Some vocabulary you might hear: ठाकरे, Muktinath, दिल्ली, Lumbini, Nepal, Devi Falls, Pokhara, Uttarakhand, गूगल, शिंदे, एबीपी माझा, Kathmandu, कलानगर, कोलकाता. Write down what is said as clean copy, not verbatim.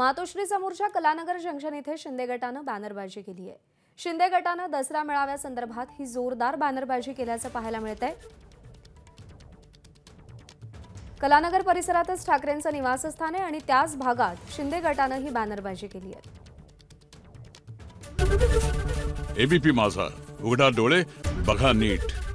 मातोश्रीसमोरच्या कलानगर junction येथे शिंदे गटाने बॅनरबाजी केली आहे। शिंदे गटाने दसरा मेळाव्या संदर्भात ही जोरदार बॅनरबाजी केल्याचं पाहायला मिळत आहे। कलानगर परिसरातच ठाकरेंचं निवासस्थान आहे आणि त्याच भागात शिंदे गटाने ही बॅनरबाजी केली आहे। एबीपी माझा उघडा डोळे बघा नीट।